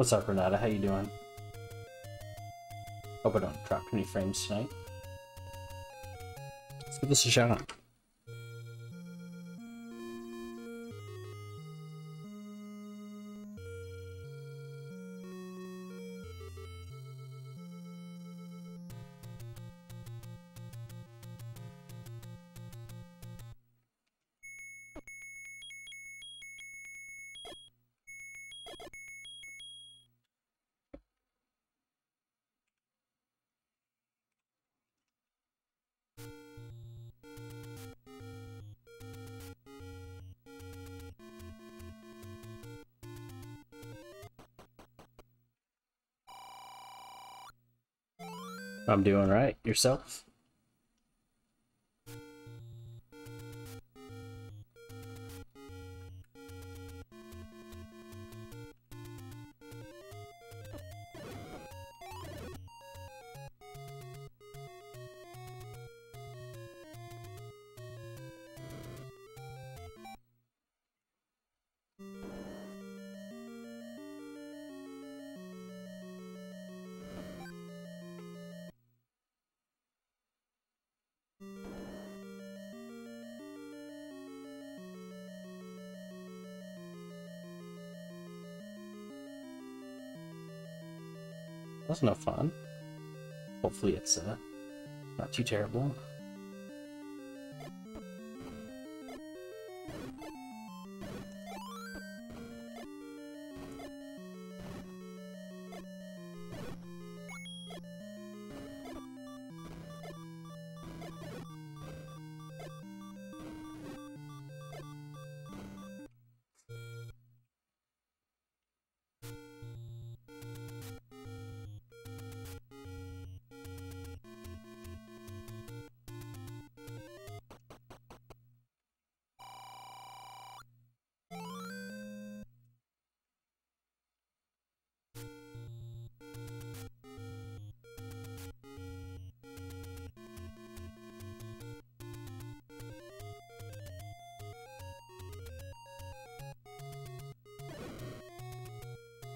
What's up, Renata? How you doing? Hope I don't drop any frames tonight. Let's give this a shot. I'm doing right. Yourself? That's no fun. Hopefully it's not too terrible.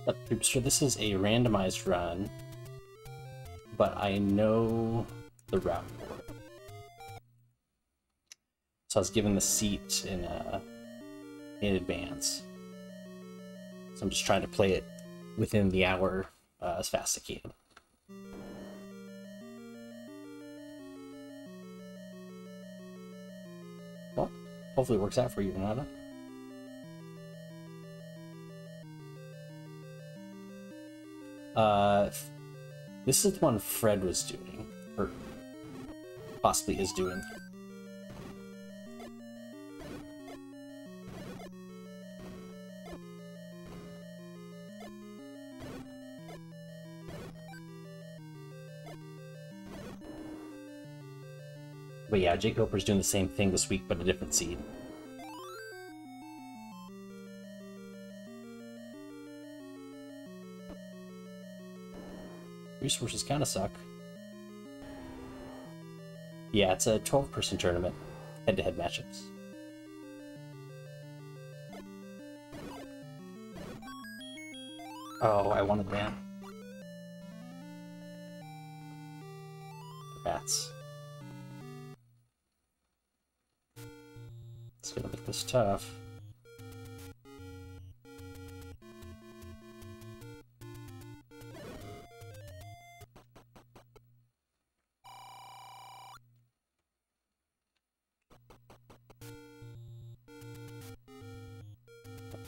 Up, Troopster, this is a randomized run, but I know the route for it. So I was given the seat in advance. So I'm just trying to play it within the hour as fast as I can. Well, hopefully it works out for you, Renata. This is the one Fred was doing, or possibly is doing. But yeah, Jake Hopper's doing the same thing this week, but a different seed. Resources kind of suck. Yeah, it's a 12-person tournament, head-to-head matchups. Oh, I wanted that. Rats. It's gonna make this tough.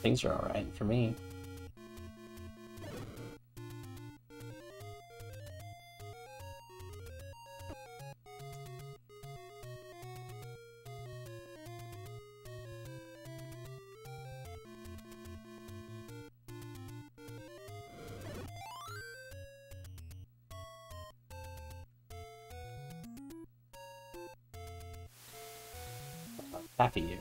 Things are all right for me. Happy you.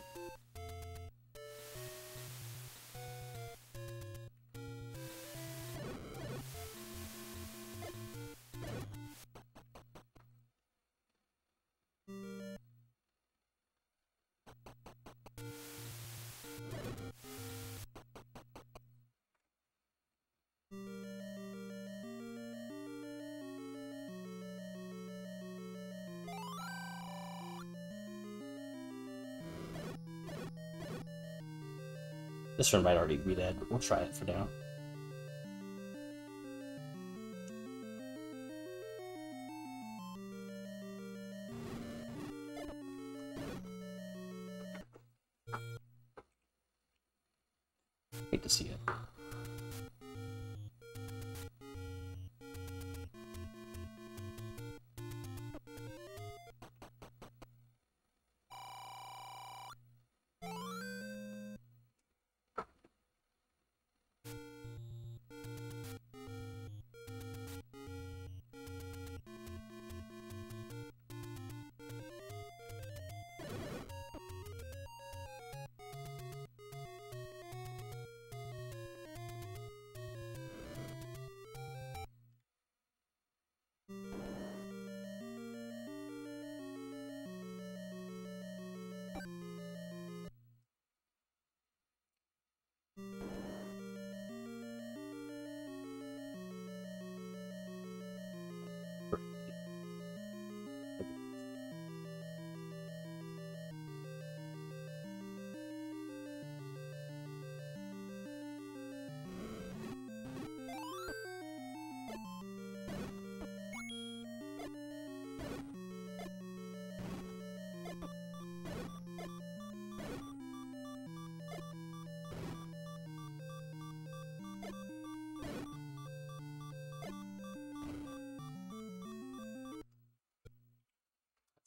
This one might already be dead, but we'll try it for now. Hate to see it.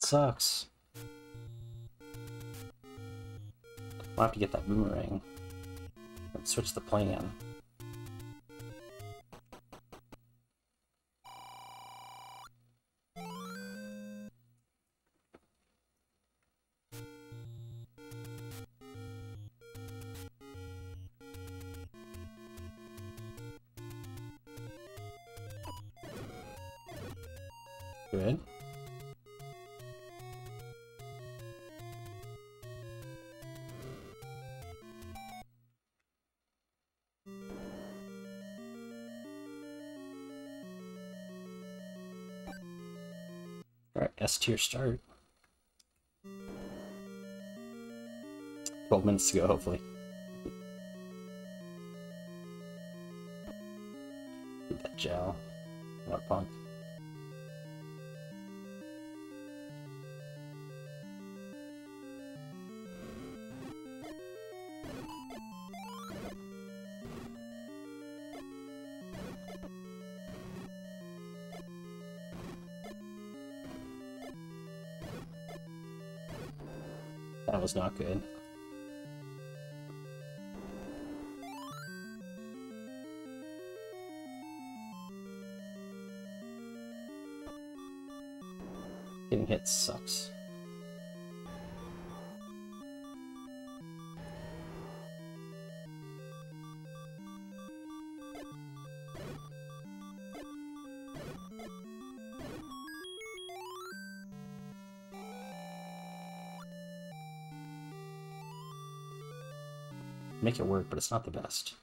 Sucks. I'll have to get that boomerang and switch the plan. Good. S-tier start. 12 minutes to go, hopefully. Get that gel. What a punk. That was not good. Getting hit sucks. Make it work, but it's not the best.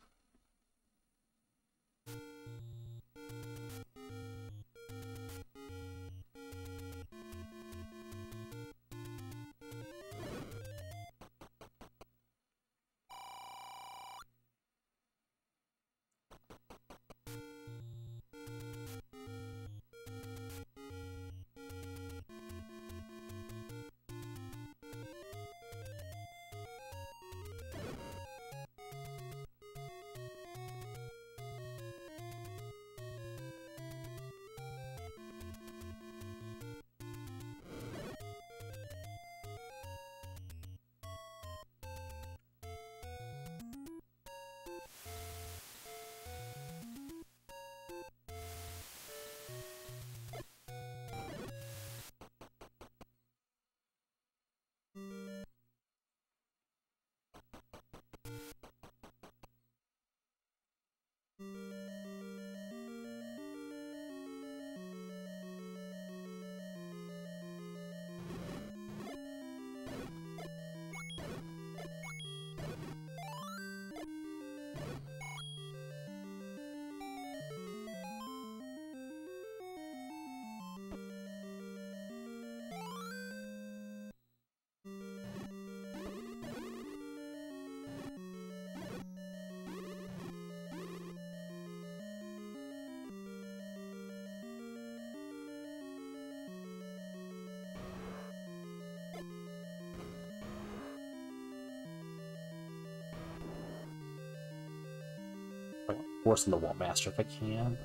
course in the Walt Master if I can.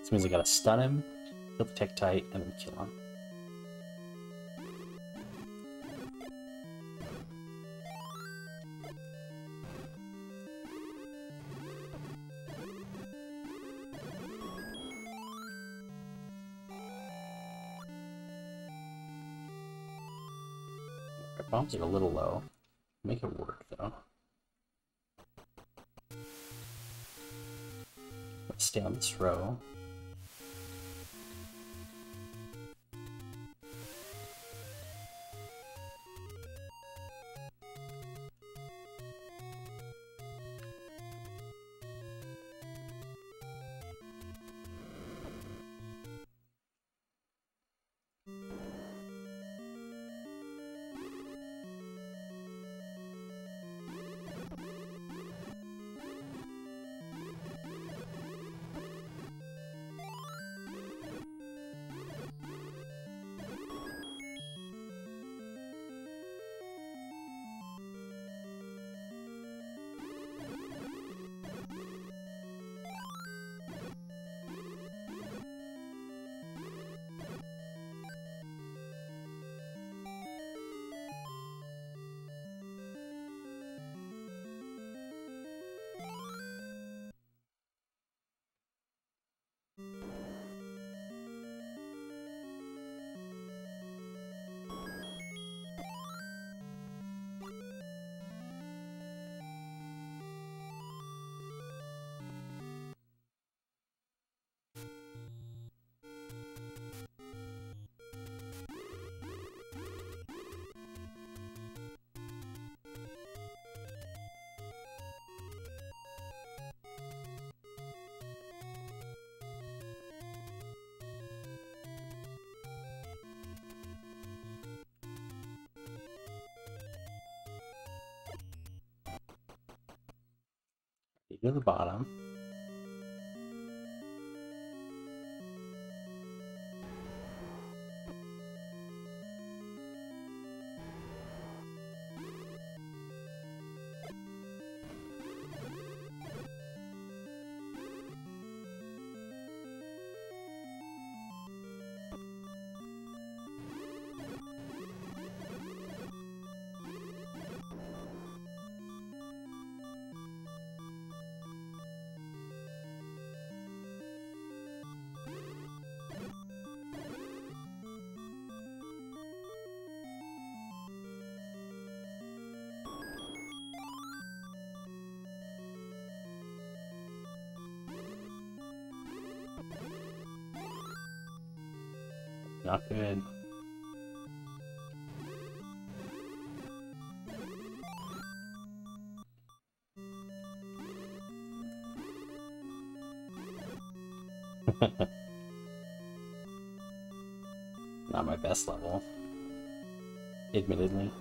This means I gotta stun him, kill the Tektite, and then kill him. Bombs are a little low. Make it work, though. Let's stay on this row. To the bottom. Not good. Not my best level, admittedly.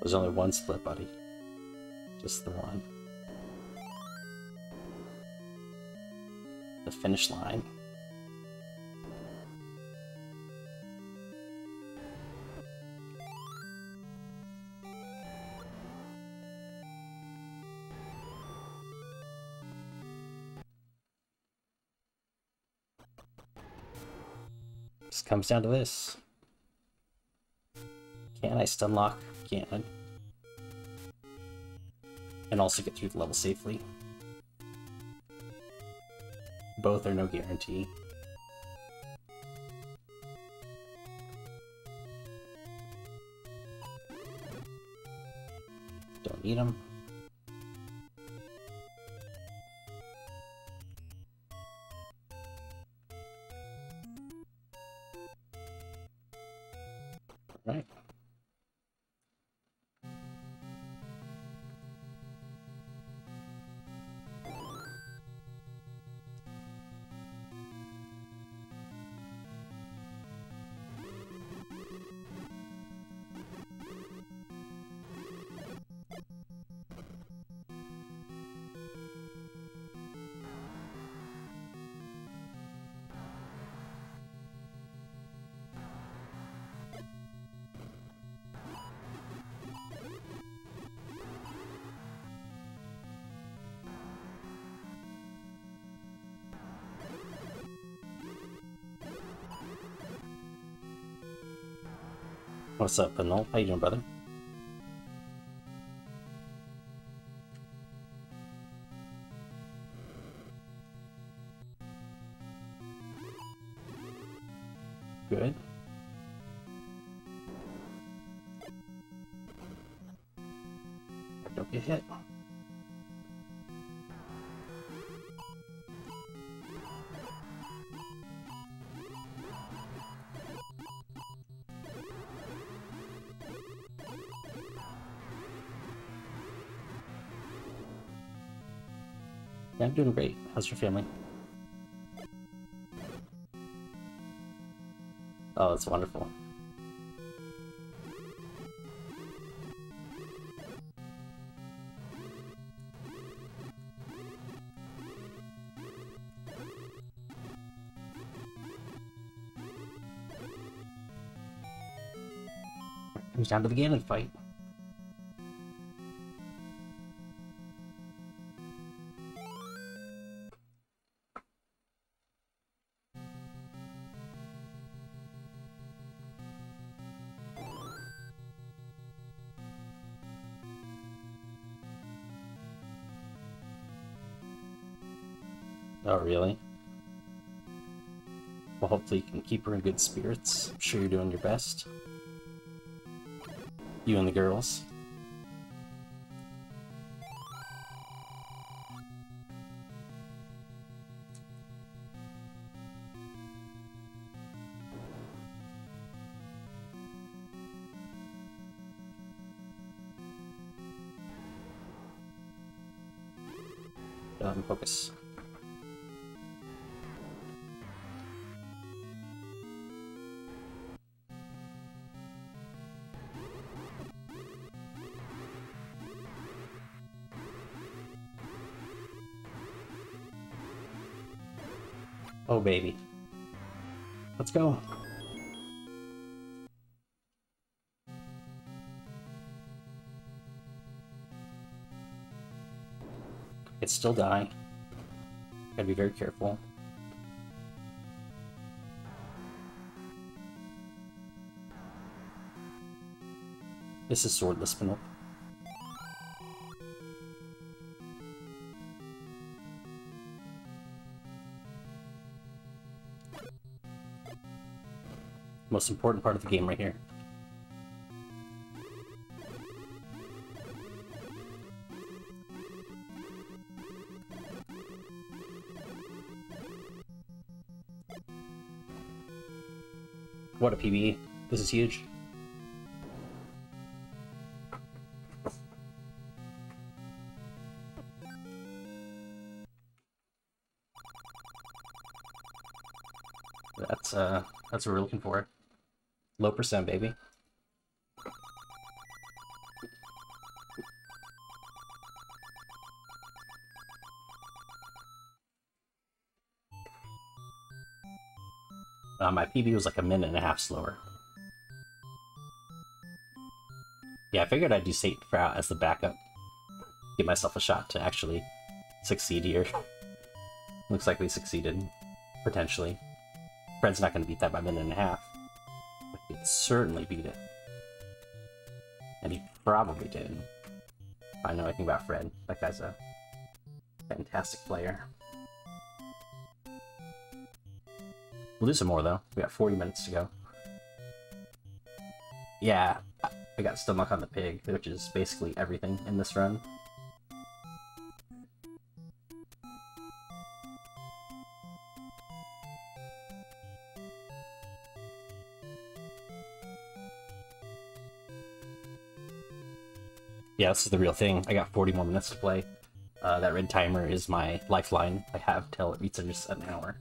There's only one split, buddy. Just the one. The finish line. Just comes down to this. Can I stun lock? Cannon, and also get through the level safely. Both are no guarantee. Don't need them. Right. What's up, Penelope? How you doing, brother? Good. Don't get hit. I'm doing great. How's your family? Oh, that's wonderful. Comes down to the Ganon fight. Oh, really? Well, hopefully you can keep her in good spirits. I'm sure you're doing your best. You and the girls. Focus. Oh, baby. Let's go. Could still die. Gotta be very careful. This is swordless, Penelope. Most important part of the game right here. What a PBE. This is huge. That's what we're looking for. Low percent, baby. My PB was like a minute and a half slower. Yeah, I figured I'd do Saint Frout as the backup. Give myself a shot to actually succeed here. Looks like we succeeded. Potentially. Fred's not going to beat that by a minute and a half. Certainly beat it. And he probably did. I know anything about Fred. That guy's a fantastic player. We'll do some more though. We got 40 minutes to go. Yeah, I got stomach on the pig, which is basically everything in this run. Yeah, this is the real thing. I got 40 more minutes to play. That red timer is my lifeline. I have till it reaches an hour.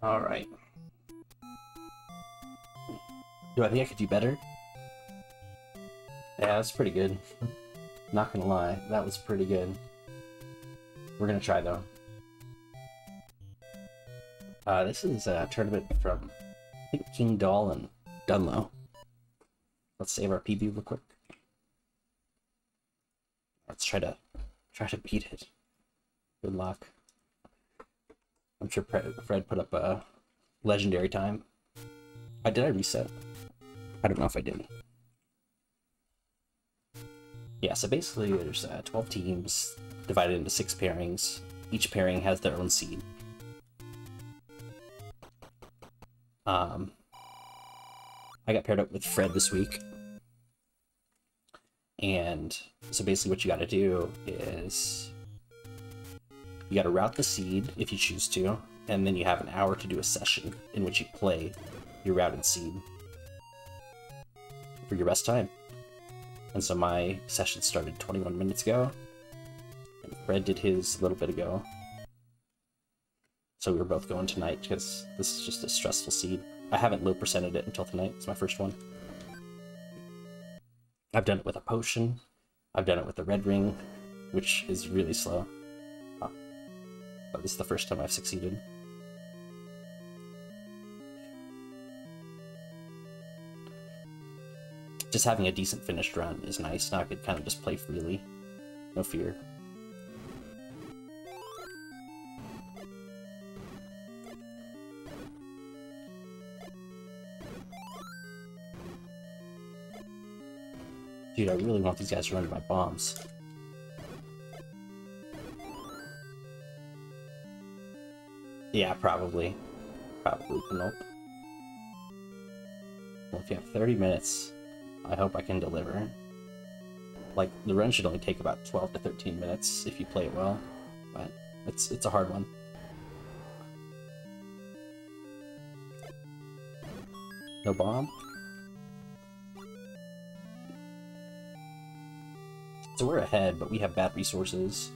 Alright. Do I think I could do better? Yeah, that's pretty good. Not gonna lie, that was pretty good. We're gonna try though. This is a tournament from, I think, King Doll and Dunlow. Let's save our PB real quick. Let's try to beat it. Good luck. I'm sure Fred put up a legendary time. Did I reset? I don't know if I did. Yeah, so basically there's 12 teams divided into 6 pairings. Each pairing has their own seed. I got paired up with Fred this week. And so basically what you gotta do is you gotta route the seed if you choose to, and then you have an hour to do a session in which you play your routed seed for your rest time. And so my session started 21 minutes ago, and Fred did his a little bit ago. So we were both going tonight because this is just a stressful seed. I haven't low percented it until tonight. It's my first one. I've done it with a potion. I've done it with a red ring, which is really slow. But this is the first time I've succeeded. Just having a decent finished run is nice. Now I could kind of just play freely. No fear. Dude, I really want these guys to run to my bombs. Yeah, probably. Probably, nope. Well, if you have 30 minutes, I hope I can deliver. Like, the run should only take about 12 to 13 minutes if you play it well, but it's a hard one. No bomb? So we're ahead, but we have bad resources.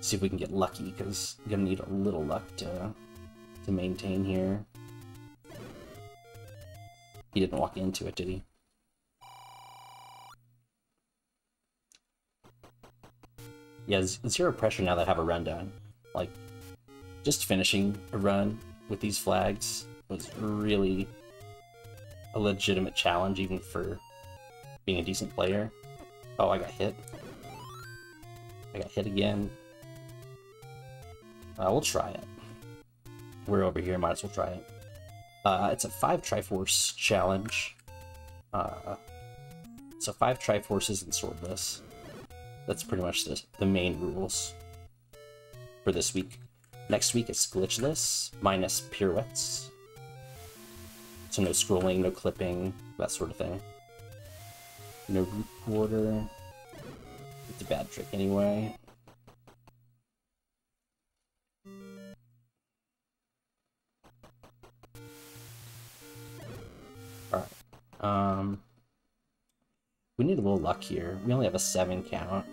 See if we can get lucky, because we're gonna need a little luck to maintain here. He didn't walk into it, did he? Yeah, zero pressure now that I have a run done. Like, just finishing a run with these flags was really a legitimate challenge, even for being a decent player. Oh, I got hit. I got hit again. We'll try it. We're over here, might as well try it. It's a 5 Triforce challenge. So 5 Triforces and Swordless. That's pretty much the main rules for this week. Next week is Glitchless, minus pirouettes. So no scrolling, no clipping, that sort of thing. No root water. It's a bad trick anyway. We need a little luck here. We only have a 7 count.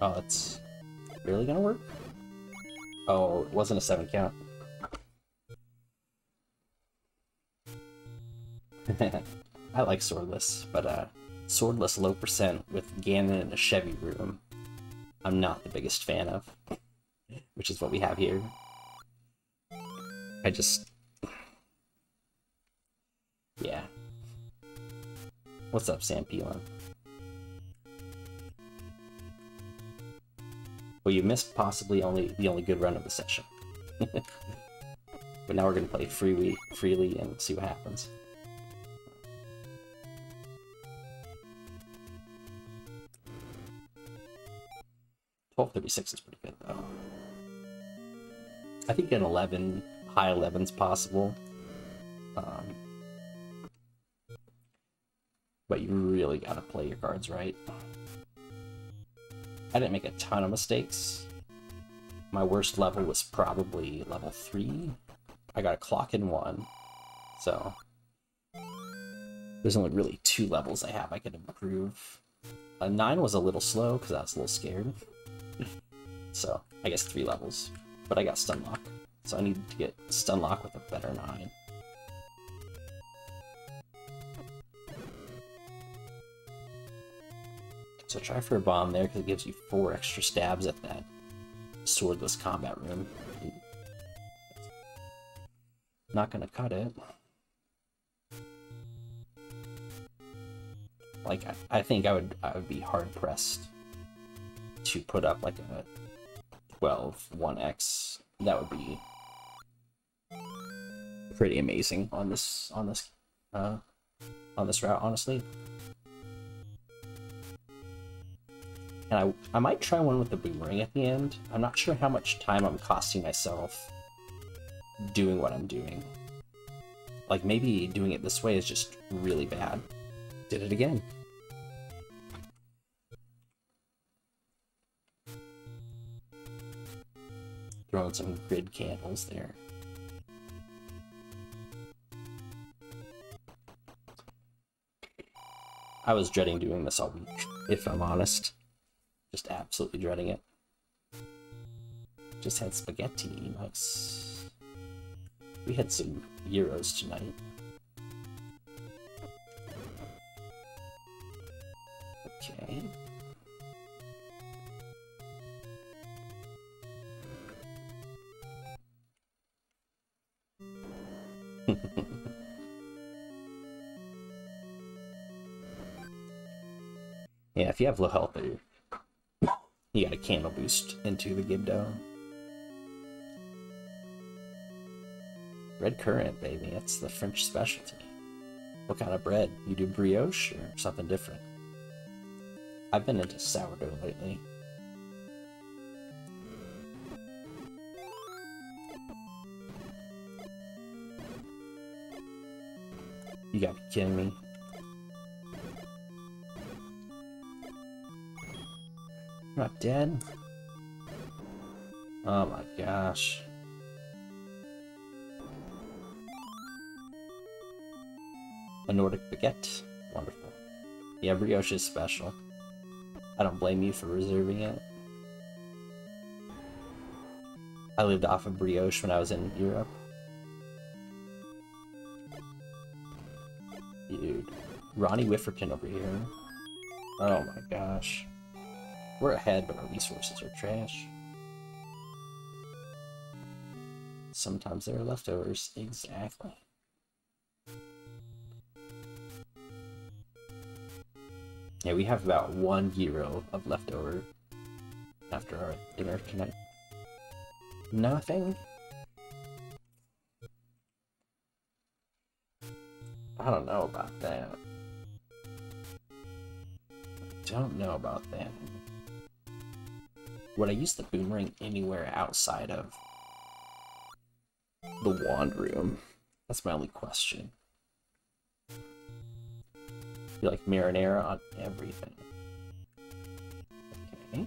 Oh, it's really gonna work? Oh, it wasn't a 7 count. I like Swordless, but Swordless low percent with Ganon in a Chevy room, I'm not the biggest fan of. Which is what we have here. I just... yeah. What's up, Sam P1? Well, you missed possibly the only good run of the session. But now we're gonna play freely and see what happens. $12.36 is pretty good, though. I think an 11 high 11s possible. But you really gotta play your cards right. I didn't make a ton of mistakes. My worst level was probably level 3. I got a clock in 1, so there's only really 2 levels I have I could improve. 9 was a little slow because I was a little scared. So I guess 3 levels, but I got Stunlock, so I need to get Stunlock with a better 9. So try for a bomb there because it gives you 4 extra stabs at that swordless combat room. Not gonna cut it. Like I think I would be hard pressed to put up like a 12 1x. That would be pretty amazing on this route, honestly. And I might try one with the boomerang at the end. I'm not sure how much time I'm costing myself doing what I'm doing. Like, maybe doing it this way is just really bad. Did it again. Throwing some grid candles there. I was dreading doing this all week, if I'm honest. Just absolutely dreading it. Just had spaghetti, nice. We had some gyros tonight. Okay. Yeah, if you have low health, you got a candle boost into the Gibdo. Red currant, baby. That's the French specialty. What kind of bread? You do brioche or something different? I've been into sourdough lately. You gotta be kidding me. I'm not dead. Oh my gosh. A Nordic baguette. Wonderful. Yeah, brioche is special. I don't blame you for reserving it. I lived off of brioche when I was in Europe. Dude. Ronnie Wifferton over here. Oh my gosh. We're ahead, but our resources are trash. Sometimes there are leftovers. Exactly. Yeah, we have about 1 gyro of leftover after our dinner tonight. Nothing? I don't know about that. Don't know about that. Would I use the boomerang anywhere outside of the wand room? That's my only question. You like marinara on everything. Okay.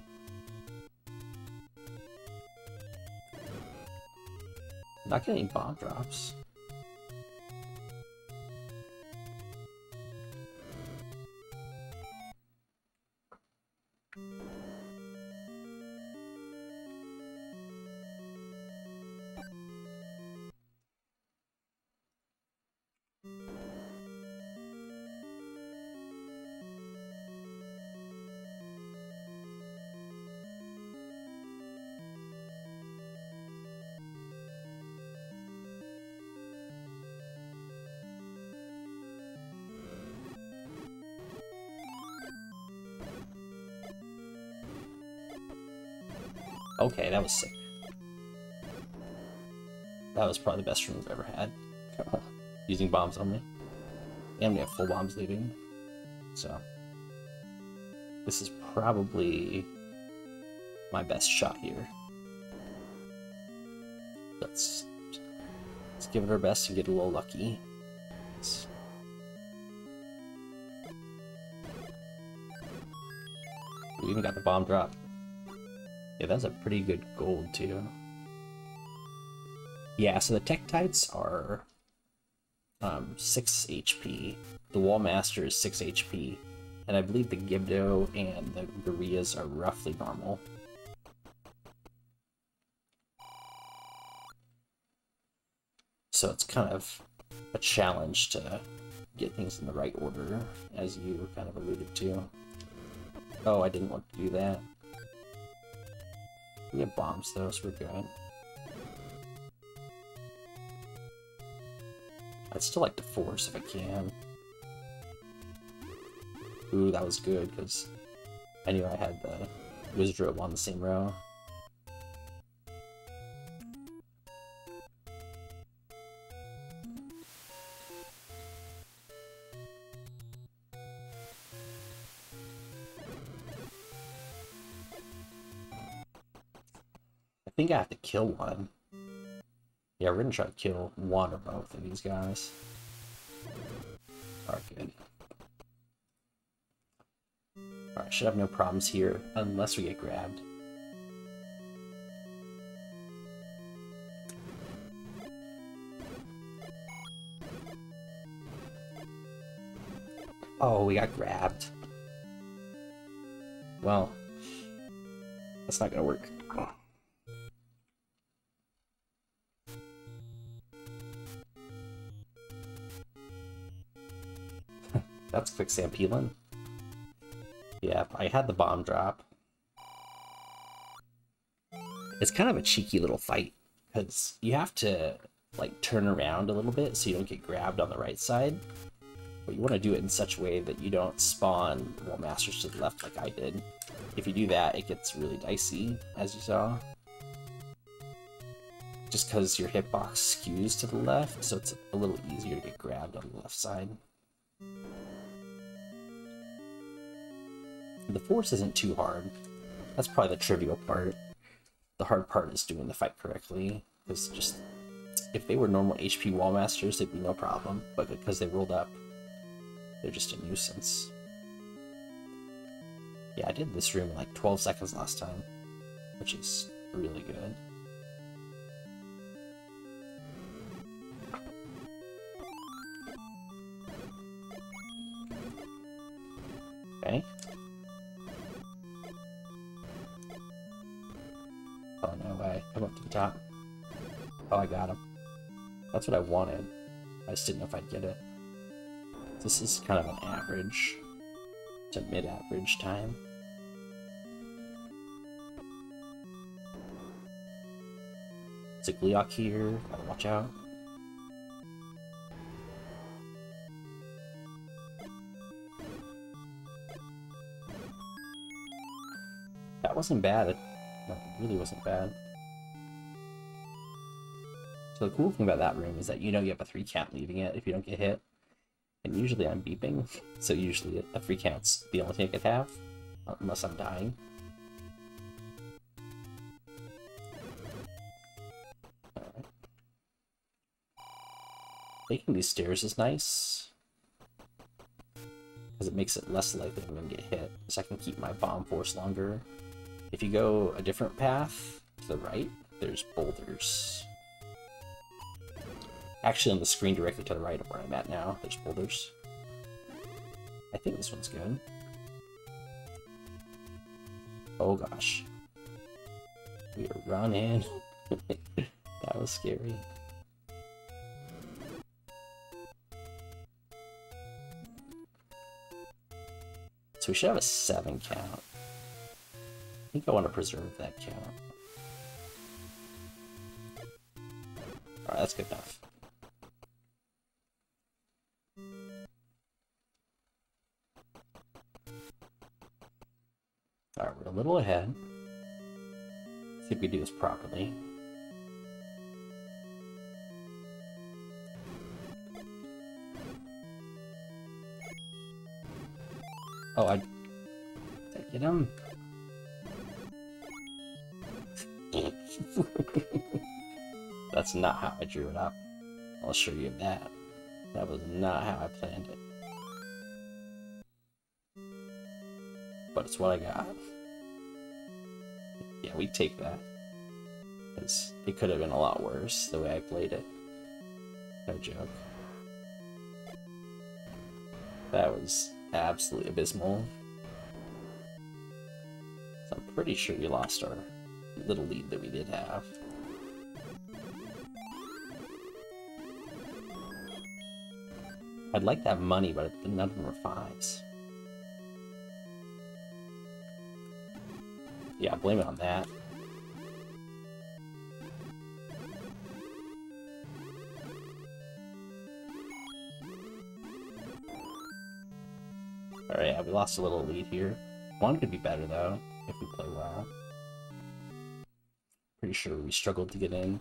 Not getting any bomb drops. Okay, that was sick. That was probably the best room I've ever had. Using bombs only. And we have full bombs leaving. So this is probably my best shot here. Let's Let's give it our best and get a little lucky. We even got the bomb drop. Yeah, that's a pretty good gold, too. Yeah, so the Tektites are 6 HP. The Wallmaster is 6 HP. And I believe the Gibdo and the Gurias are roughly normal. So it's kind of a challenge to get things in the right order, as you kind of alluded to. Oh, I didn't want to do that. We have bombs though, so we're good. I'd still like to force if I can. Ooh, that was good, because I knew I had the Wizrobe on the same row. I think I have to kill one. Yeah, we're gonna try to kill one or both of these guys. Alright, good. Alright, should have no problems here, unless we get grabbed. Oh, we got grabbed. Well, that's not gonna work. That's quick Sam P1. Yeah, I had the bomb drop. It's kind of a cheeky little fight, because you have to, like, turn around a little bit so you don't get grabbed on the right side. But you want to do it in such a way that you don't spawn World Masters to the left like I did. If you do that, it gets really dicey, as you saw. Just because your hitbox skews to the left, so it's a little easier to get grabbed on the left side. The force isn't too hard. That's probably the trivial part. The hard part is doing the fight correctly. Because just if they were normal HP Wallmasters, they'd be no problem. But because they rolled up, they're just a nuisance. Yeah, I did this room in like 12 seconds last time, which is really good. Okay. Oh, no way. Come up to the top. Oh, I got him. That's what I wanted. I just didn't know if I'd get it. This is kind of an average to mid-average time. It's a Gleok here. Gotta watch out. That wasn't bad. No, it really wasn't bad. So the cool thing about that room is that you know you have a 3 count leaving it if you don't get hit. And usually I'm beeping, so usually a 3 count's the only thing I could have, unless I'm dying. Alright. Taking these stairs is nice, because it makes it less likely I'm going to get hit, so I can keep my bomb force longer. If you go a different path to the right, there's boulders. Actually, on the screen directly to the right of where I'm at now, there's boulders. I think this one's good. Oh gosh. We are running. That was scary. So we should have a 7 count. I think I want to preserve that count. Alright, that's good enough. Alright, we're a little ahead. Let's see if we do this properly. Oh, did I get him? That's not how I drew it up. I'll show you that. That was not how I planned it. But it's what I got. Yeah, we take that. Because it could have been a lot worse the way I played it. No joke. That was absolutely abysmal. So I'm pretty sure we lost our little lead that we did have. I'd like that money, but none of them are fives. Yeah, blame it on that. Alright, yeah, we lost a little lead here. One could be better, though, if we play well. Pretty sure we struggled to get in.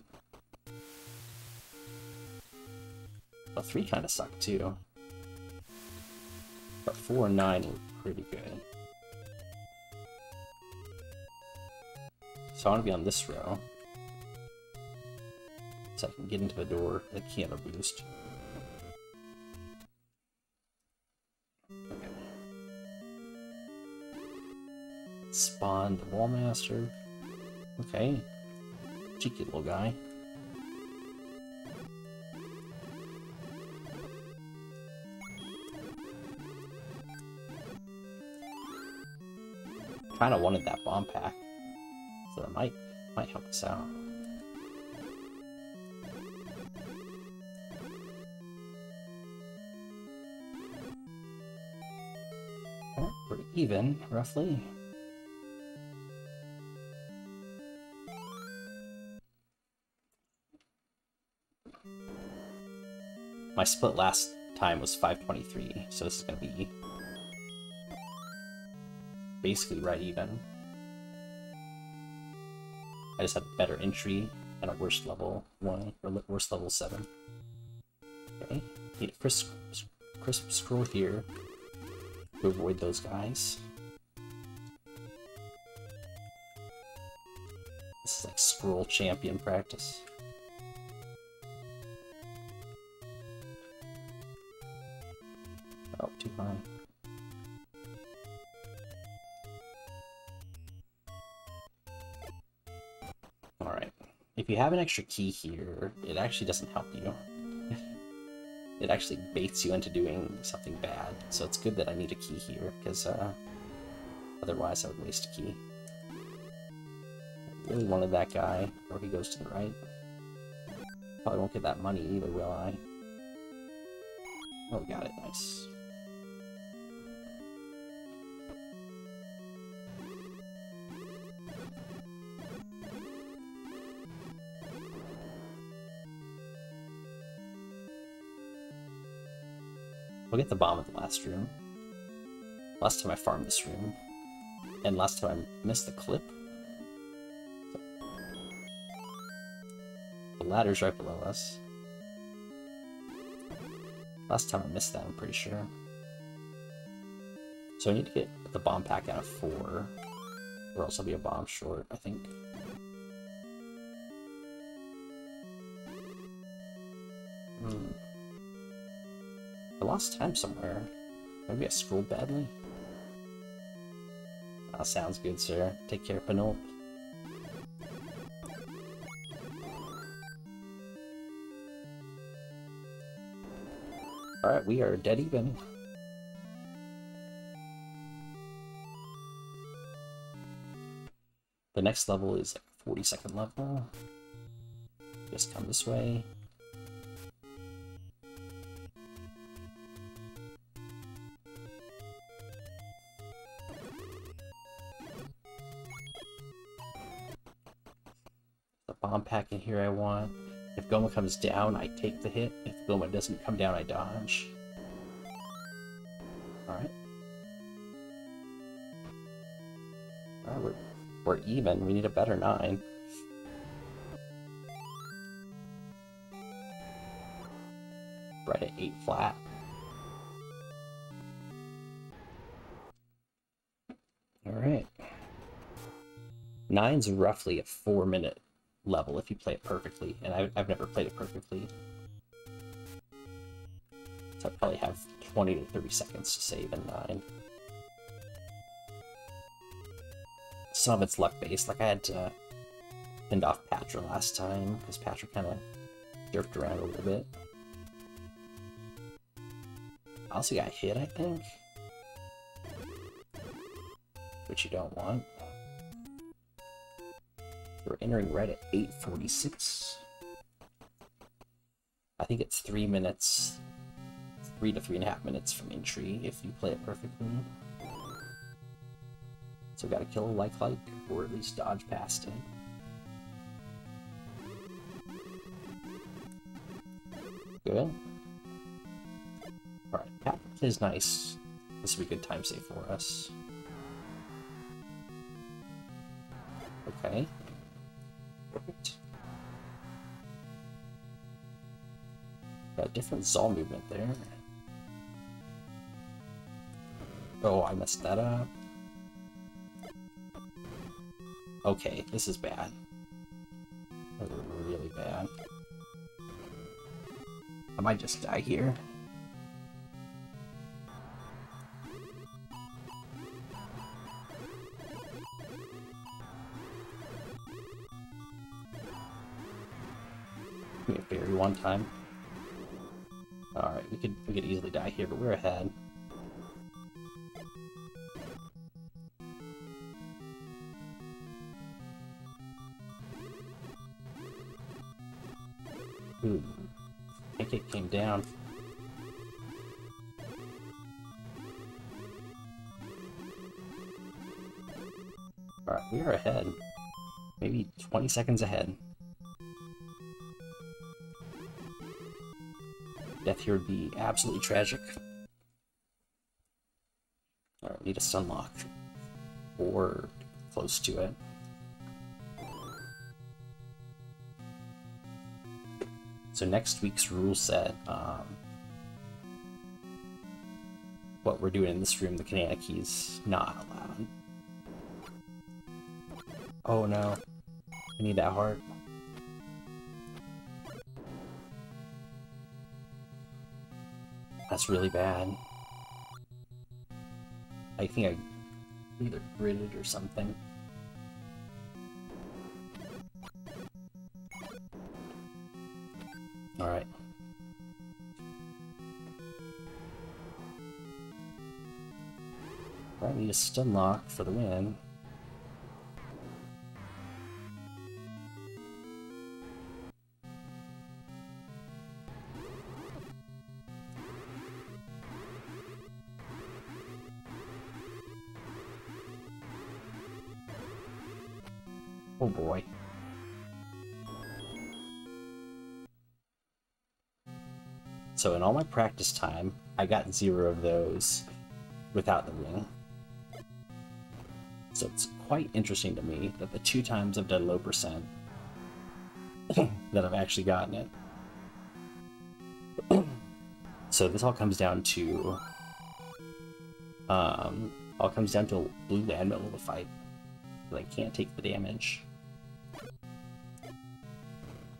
But 3 kind of sucked, too. But 4 and 9 were pretty good. So I want to be on this row. So I can get into the door that can't have a boost. Okay. Spawn the Wallmaster. Okay. Cheeky little guy. Kind of wanted that bomb pack. So that might help us out. Well, we're even, roughly. My split last time was 523, so this is going to be basically right even. I just had a better entry and a worse level 1, or worse level 7. Okay, need a crisp scroll here to avoid those guys. This is like scroll champion practice. Oh, too high. If you have an extra key here, it actually doesn't help you. It actually baits you into doing something bad. So it's good that I need a key here, because otherwise I would waste a key. I really wanted that guy, or he goes to the right. Probably won't get that money either, will I? Oh, got it, nice. I'll get the bomb at the last room. Last time I farmed this room. And last time I missed the clip. So. The ladder's right below us. Last time I missed that, I'm pretty sure. So I need to get the bomb pack out of 4. Or else I'll be a bomb short, I think. I lost time somewhere. Maybe I scrolled badly? Ah, sounds good, sir. Take care, Penelope. Alright, we are dead even. The next level is like 42nd level. Just come this way. Pack in here I want. If Goma comes down, I take the hit. If Goma doesn't come down, I dodge. Alright. Alright, we're even. We need a better 9. Right at 8 flat. Alright. 9's roughly a 4-minute level if you play it perfectly, and I've never played it perfectly. I probably have 20 to 30 seconds to save in 9. Some of it's luck-based. Like, I had to fend off Patra last time, because Patra kind of jerked around a little bit. I also got hit, I think. Which you don't want. We're entering red at 8:46. I think it's 3 minutes, 3 to 3.5 minutes from entry if you play it perfectly. So gotta kill a like, or at least dodge past it. Good. Alright, Pat is nice. This will be a good time save for us. Okay. Perfect. Got a different Zal movement there. Oh, I messed that up. Okay, this is bad. This is really bad. I might just die here. We have buried one time. Alright, we could easily die here, but we're ahead. Ooh. I think it came down. Alright, we are ahead. Maybe 20 seconds ahead. Death here would be absolutely tragic. Alright, we need a sunlock. Or close to it. So next week's rule set, what we're doing in this room, the Kanana key's not allowed. Oh no, I need that heart. That's really bad. I think I either gridded or something. Alright. Alright, we need a stun lock for the win. Oh boy. So in all my practice time, I got 0 of those without the ring. So it's quite interesting to me that the 2 times I've done low percent that I've actually gotten it. So this all comes down to a blue land metal to fight. I can't take the damage.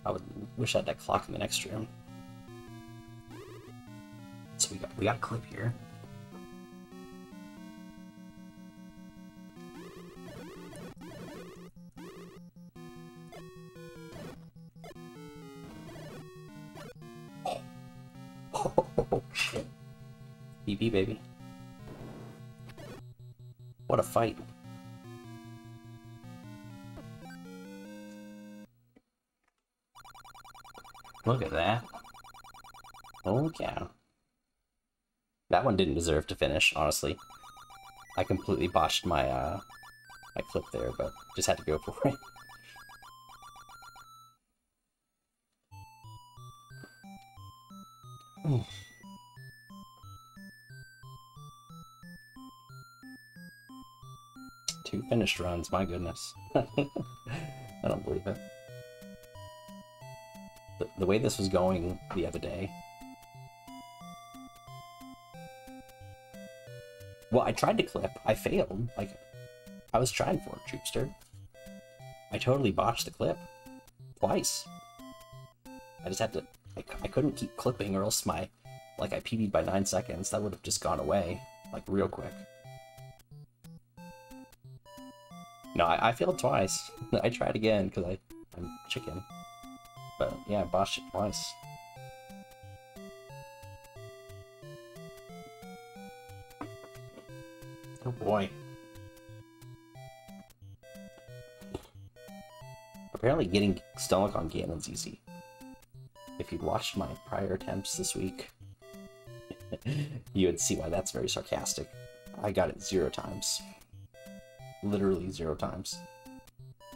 I would wish I had that clock in the next room. So we got a clip here. Oh, oh shit. BB baby. What a fight. Look at that. Holy cow. That one didn't deserve to finish, honestly. I completely botched my my clip there, but just had to go for it. Ooh. Two finished runs, my goodness. I don't believe it. The way this was going the other day, well, I tried to clip. I failed. Like, I was trying for it, Troopster. I totally botched the clip. Twice. I just had to... I couldn't keep clipping or else my like I PB'd by 9 seconds, that would have just gone away, like, real quick. No, I failed twice. I tried again, because I'm chicken. But, yeah, I botched it twice. Oh boy. Apparently getting Stomach on Ganon's easy. If you'd watched my prior attempts this week, you would see why that's very sarcastic. I got it 0 times. Literally 0 times.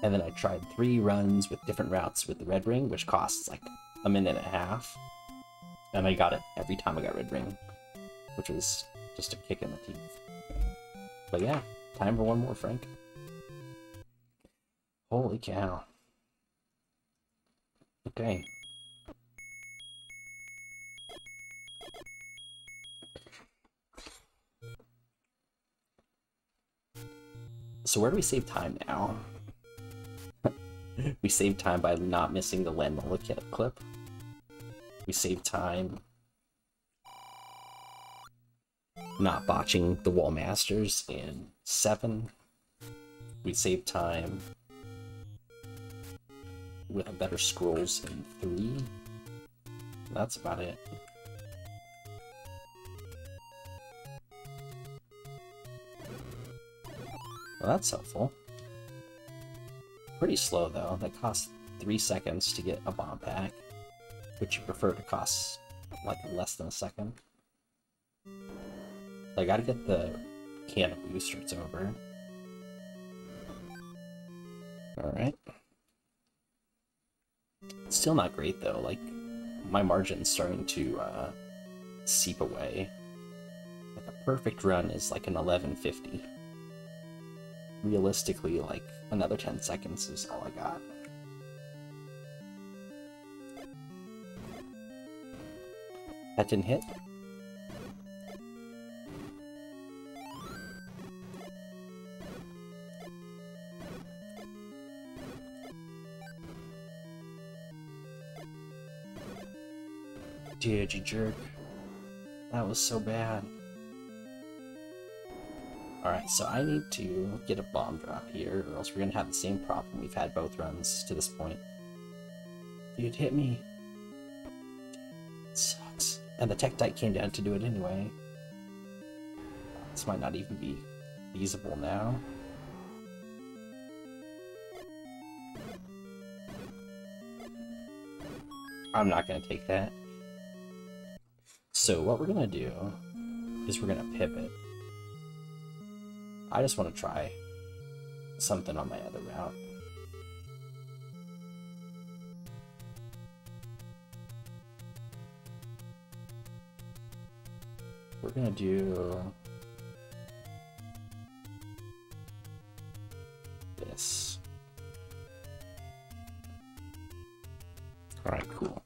And then I tried 3 runs with different routes with the Red Ring, which costs like a minute and a half. And I got it every time I got Red Ring, which was just a kick in the teeth. But yeah, time for one more, Frank. Holy cow. Okay. So where do we save time now? We save time by not missing the Landmullah clip. We save time not botching the Wall Masters in 7. We save time with a better scrolls in 3. That's about it. Well, that's helpful. Pretty slow, though. That costs 3 seconds to get a bomb pack, which you prefer to cost, like, less than a second. So I gotta get the can of boosters over. Alright. It's still not great, though. Like, my margin's starting to, seep away. Like, a perfect run is, like, an 1150. Realistically, like, another 10 seconds is all I got. That didn't hit. Dude, you jerk. That was so bad. Alright, so I need to get a bomb drop here, or else we're gonna have the same problem we've had both runs to this point. Dude, hit me! It sucks. And the Tektite came down to do it anyway. This might not even be feasible now. I'm not gonna take that. So what we're gonna do is we're gonna pivot. I just want to try something on my other route. We're gonna do this. All right, cool.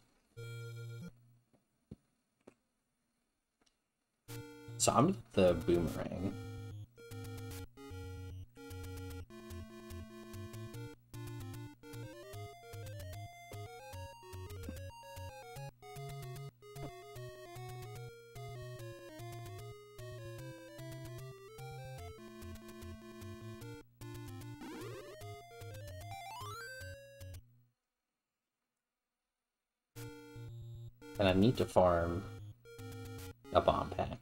So I'm gonna get the boomerang. And I need to farm a bomb pack.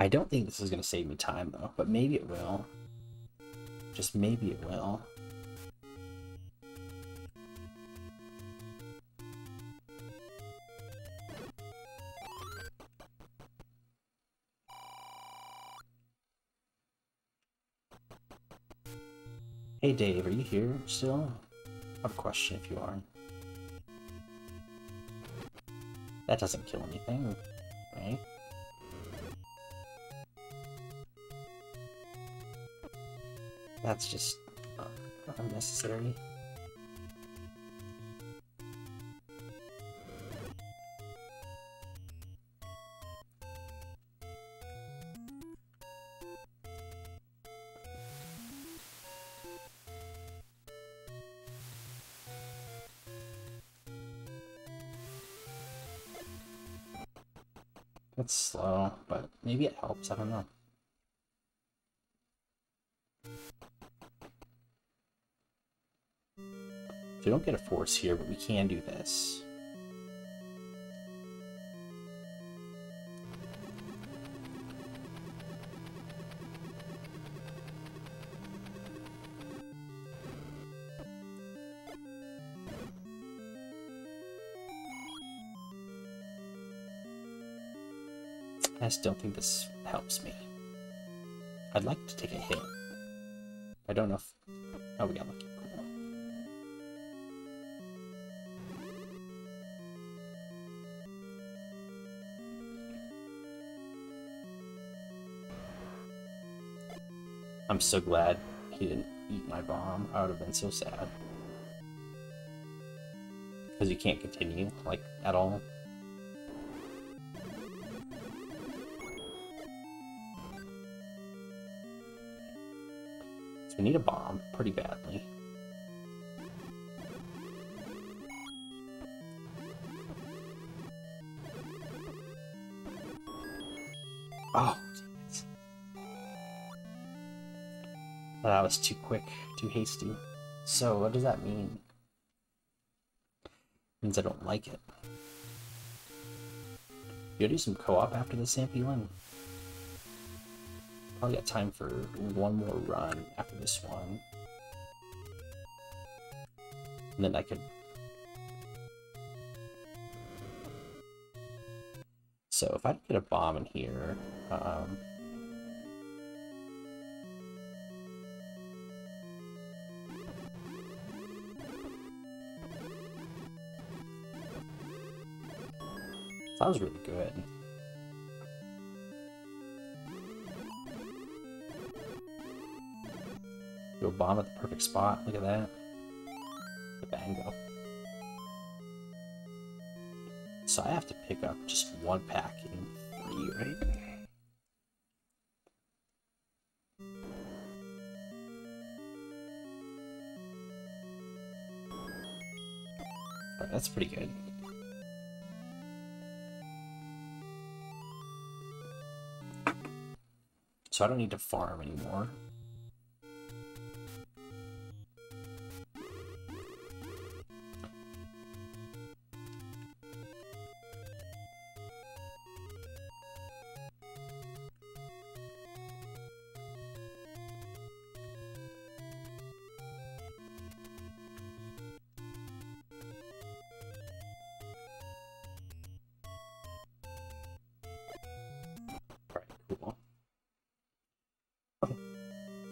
I don't think this is going to save me time, though, but maybe it will. Just maybe it will. Hey Dave, are you here still? I have a question if you are. That doesn't kill anything, right? That's just unnecessary. It's slow, but maybe it helps, I don't know. So we don't get a force here, but we can do this. I just don't think this helps me. I'd like to take a hit. I don't know if... Oh, we got lucky. Cool. I'm so glad he didn't eat my bomb. I would have been so sad. Because you can't continue, like, at all. I need a bomb pretty badly. Oh, geez. That was too quick, too hasty. So, what does that mean? It means I don't like it. You'll do some co-op after the Sam P1. I'll get time for one more run after this one. And then I could... So if I get a bomb in here... That was really good. Do a bomb at the perfect spot, look at that. The bango. So I have to pick up just one pack in 3, right? Alright, that's pretty good. So I don't need to farm anymore.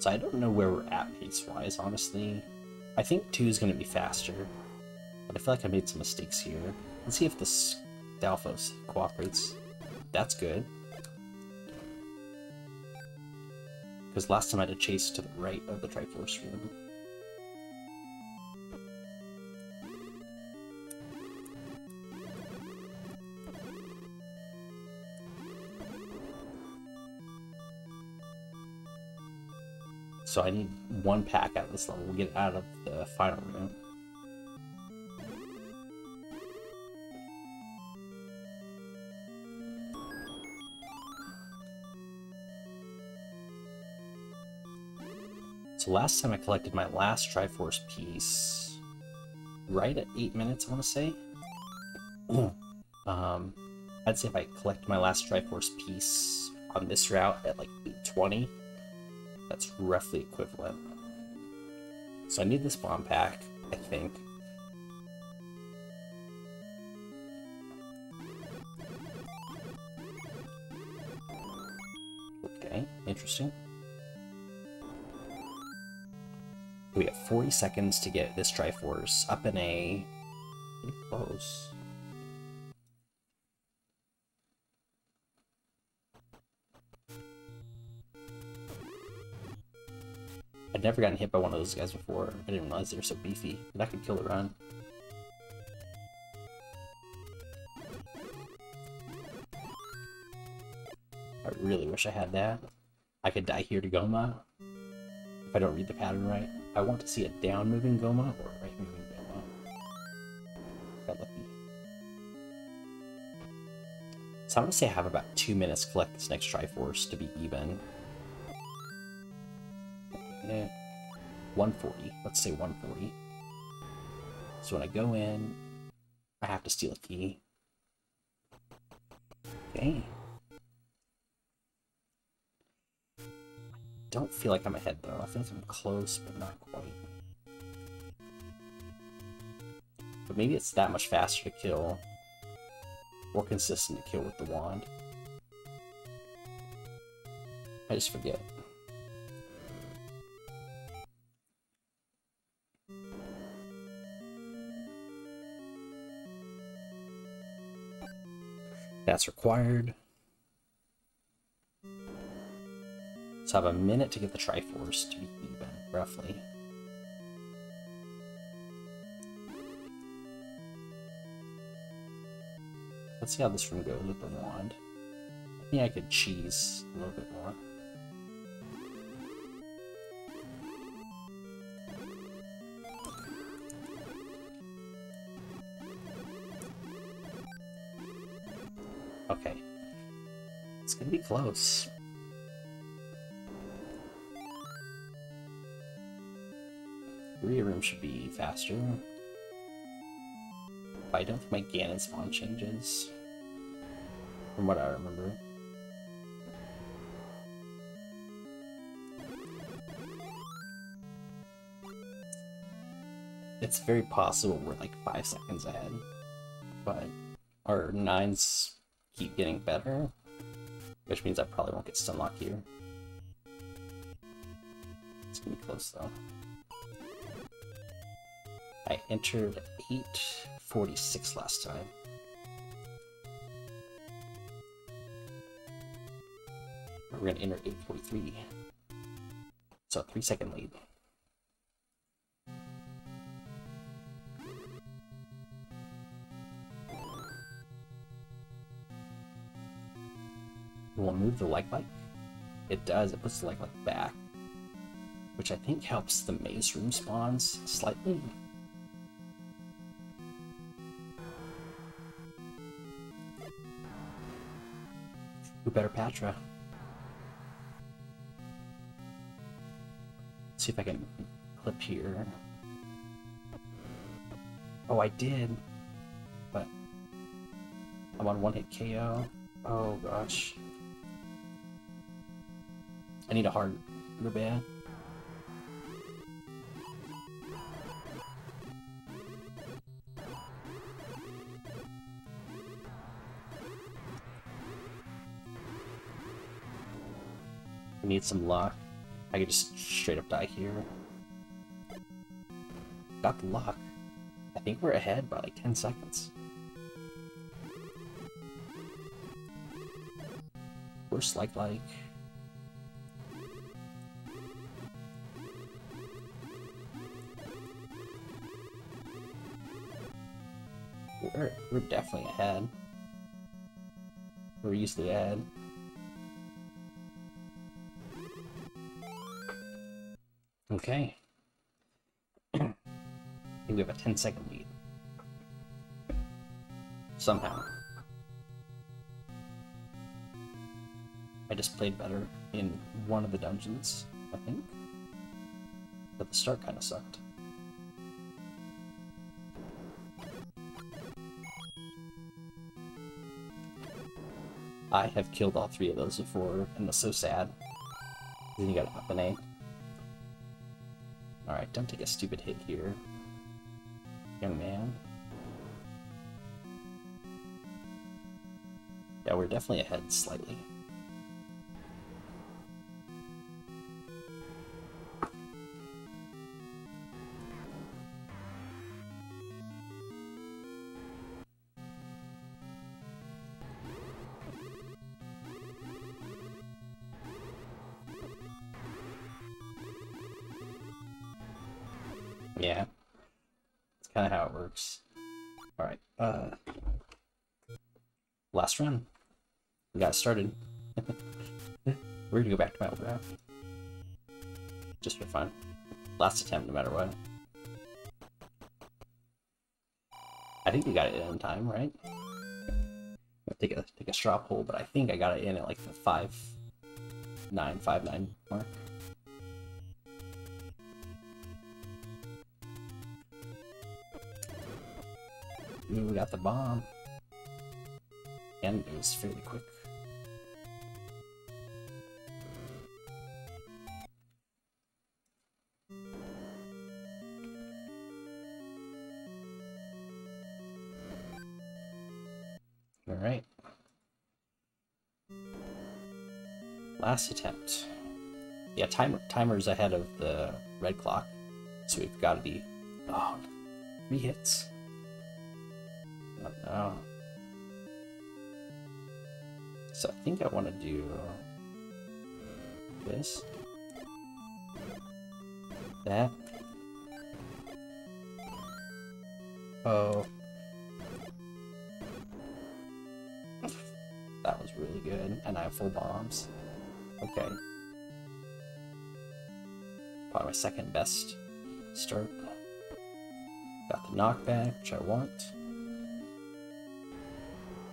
So I don't know where we're at pace-wise, honestly. I think 2 is going to be faster, but I feel like I made some mistakes here. Let's see if this Dalphos cooperates. That's good. Because last time I had to chase to the right of the Triforce room. So I need one pack at this level. We'll get out of the final room. So last time I collected my last Triforce piece, right at 8 minutes, I want to say. I'd say if I collect my last Triforce piece on this route at like 8:20, that's roughly equivalent. So I need this bomb pack, I think. Okay, interesting. We have 40 seconds to get this Triforce up in a... pretty close. I'd never gotten hit by one of those guys before. I didn't realize they were so beefy. That could kill the run. I really wish I had that. I could die here to Goma if I don't read the pattern right. I want to see a down-moving Goma or a right-moving Goma. Got lucky. So I'm gonna say I have about 2 minutes to collect this next Triforce to be even. 140. Let's say 140. So when I go in, I have to steal a key. Okay. Don't feel like I'm ahead though. I feel like I'm close, but not quite. But maybe it's that much faster to kill. More consistent to kill with the wand. I just forget. That's required. So I have a minute to get the Triforce to be even, roughly. Let's see how this room goes with the wand. I think I could cheese a little bit more. Okay. It's gonna be close. Rear room should be faster. But I don't think my Ganon spawn changes, from what I remember. It's very possible we're like 5 seconds ahead, but our 9s keep getting better, which means I probably won't get Stunlock here. It's gonna be close though. I entered 8:46 last time. We're gonna enter 8:43. So a 3-second lead. Will it move the like? It does, it puts the like back. Which I think helps the maze room spawns slightly. Who better Patra? Let's see if I can clip here. Oh, I did, but I'm on 1-hit KO. Oh gosh, I need a hard real bad. Need some luck. I could just straight up die here. Got the luck. I think we're ahead by like 10 seconds. Worst like. We're definitely ahead. We're usually ahead. Okay. I think we have a 10-second lead. Somehow. I just played better in one of the dungeons, I think. But the start kind of sucked. I have killed all 3 of those before, and that's so sad. Then you gotta up an A. Alright, don't take a stupid hit here, young man. Yeah, we're definitely ahead slightly. Yeah, that's kind of how it works. All right, last run. We got started. We're gonna go back to my old route, just for fun. Last attempt, no matter what. I think we got it in time, right? take a straw poll, but I think I got it in at like the 5.9 mark. Ooh, we got the bomb. And it was fairly quick. Alright. Last attempt. Yeah, timer's ahead of the red clock. So we've got to be... Oh, 3 hits. Oh, no. So I think I want to do this, that, oh, that was really good, and I have 4 bombs. Okay, probably my second best start. Got the knockback, which I want.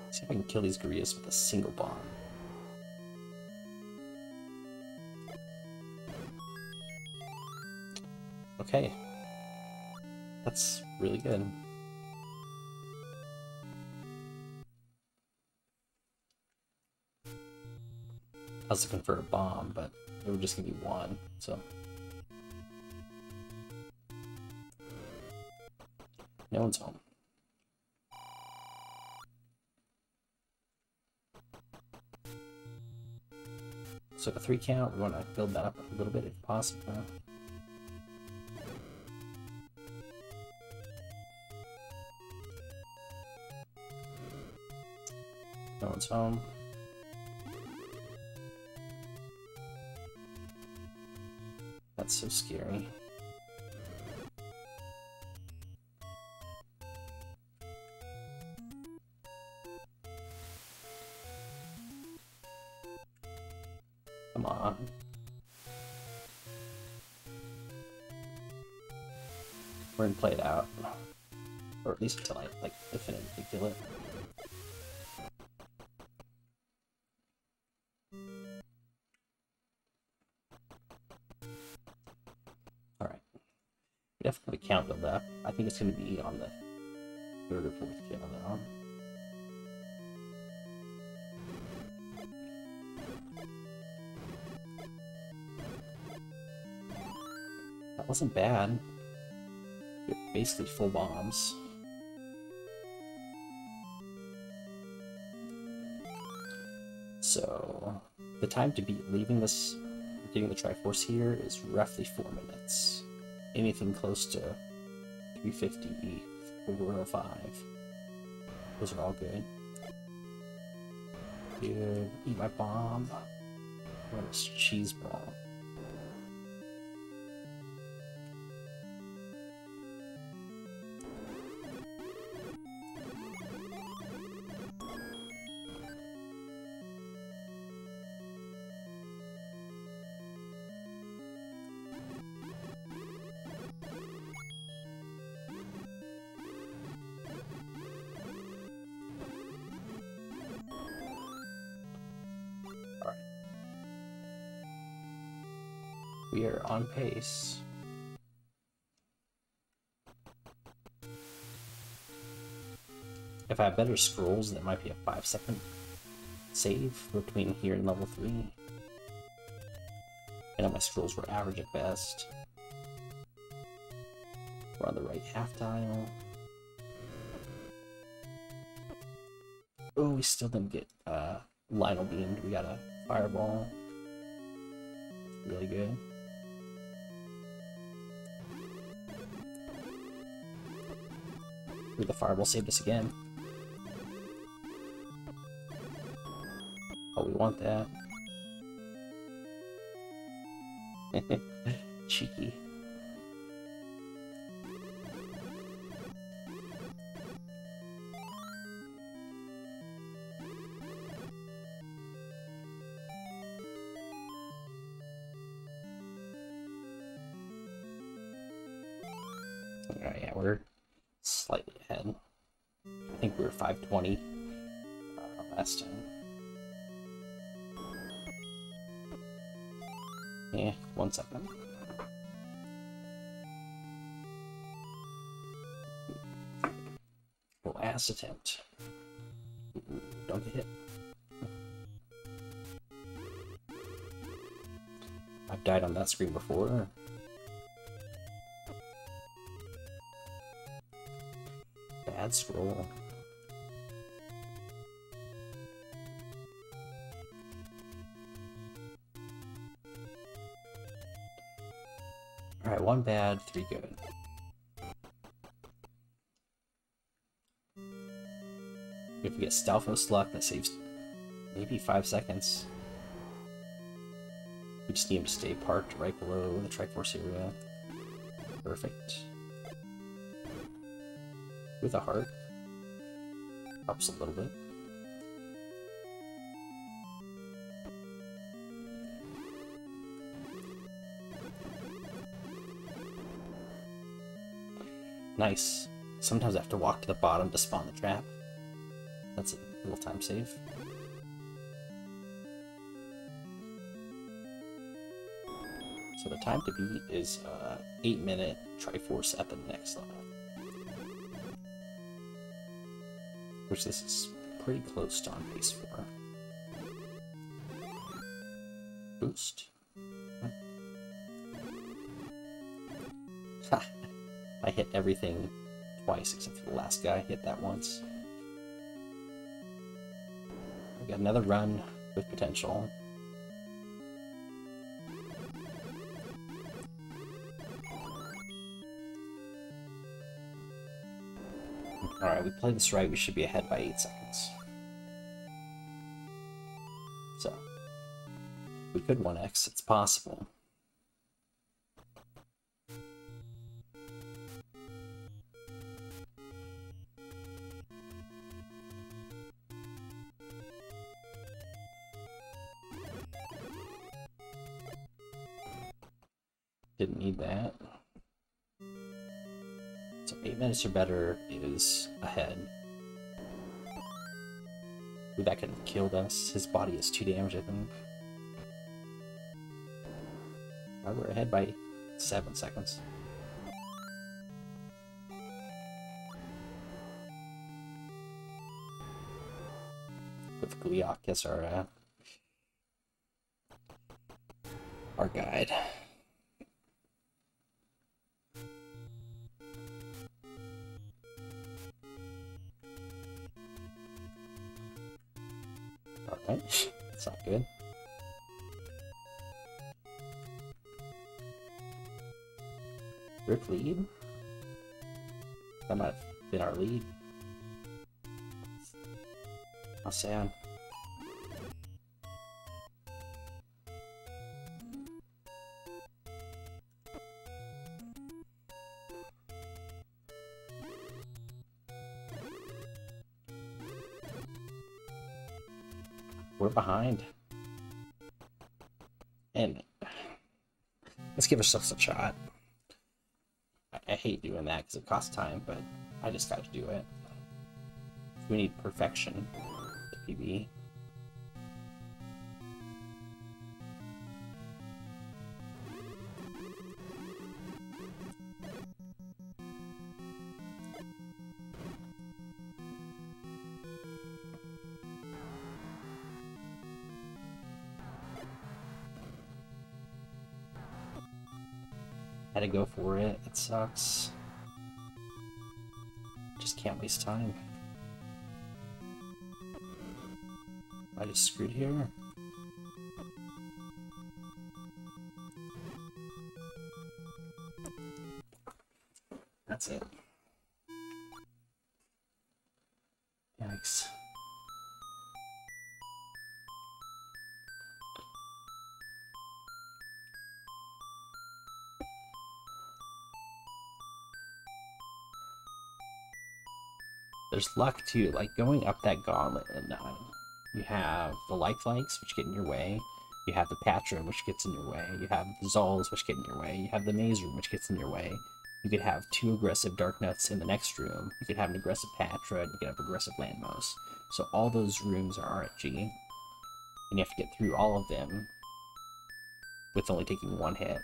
See if I can kill these gorillas with a single bomb. Okay. That's really good. I was looking for a bomb, but they were just gonna be 1, so. No one's home. So a 3 count, we want to build that up a little bit if possible. No one's home. That's so scary. We're gonna play it out, or at least until I like definitely kill it. All right, we definitely can't build up. I think it's gonna be on the 3rd or 4th kill now. That wasn't bad. Basically full bombs. So the time to beat leaving this, getting the Triforce here is roughly 4 minutes. Anything close to 350, 405. Those are all good. Dude, eat my bomb. What is cheese ball? We are on pace. If I have better scrolls, that might be a 5-second save between here and level 3. I know my scrolls were average at best. We're on the right half dial. Oh, we still didn't get Lionel beamed. We got a fireball. Really good. The fireball saved us again. Oh, we want that. Cheeky. Alright, yeah, we're slightly ahead. I think we were 520. last time. Yeah, 1 second. Last attempt. Don't get hit. I've died on that screen before. Bad scroll. Alright, 1 bad, 3 good. If we get Stalfos luck, that saves maybe 5 seconds. We just need him to stay parked right below the Triforce area. Perfect. With a heart. Helps a little bit. Nice. Sometimes I have to walk to the bottom to spawn the trap. That's a little time save. So the time to beat is 8-minute Triforce at the next level. Which this is pretty close to on pace for. Boost. Ha! I hit everything twice except for the last guy. I hit that once. Got another run with potential. Alright, we played this right, we should be ahead by 8 seconds. So, we could 1x, it's possible. Didn't need that. So 8 minutes or better is ahead. Ooh, that could have killed us. His body is 2 damage, I think. Right, we're ahead by 7 seconds. With Gliok as our guide. Right? That's not good. Rip lead? That might have been our lead. How sad. We're behind. And let's give ourselves a shot. I hate doing that because it costs time, but I just got to do it. We need perfection to PB. Had to go for it. It sucks. Just can't waste time. I just screwed here. That's it. Yikes. There's luck too, like going up that gauntlet at 9. You have the lifelikes, which get in your way. You have the patron, which gets in your way. You have the Zolls, which get in your way. You have the maze room, which gets in your way. You could have two aggressive dark nuts in the next room. You could have an aggressive Patra, and you could have aggressive Landmoss. So all those rooms are RNG, and you have to get through all of them with only taking one hit.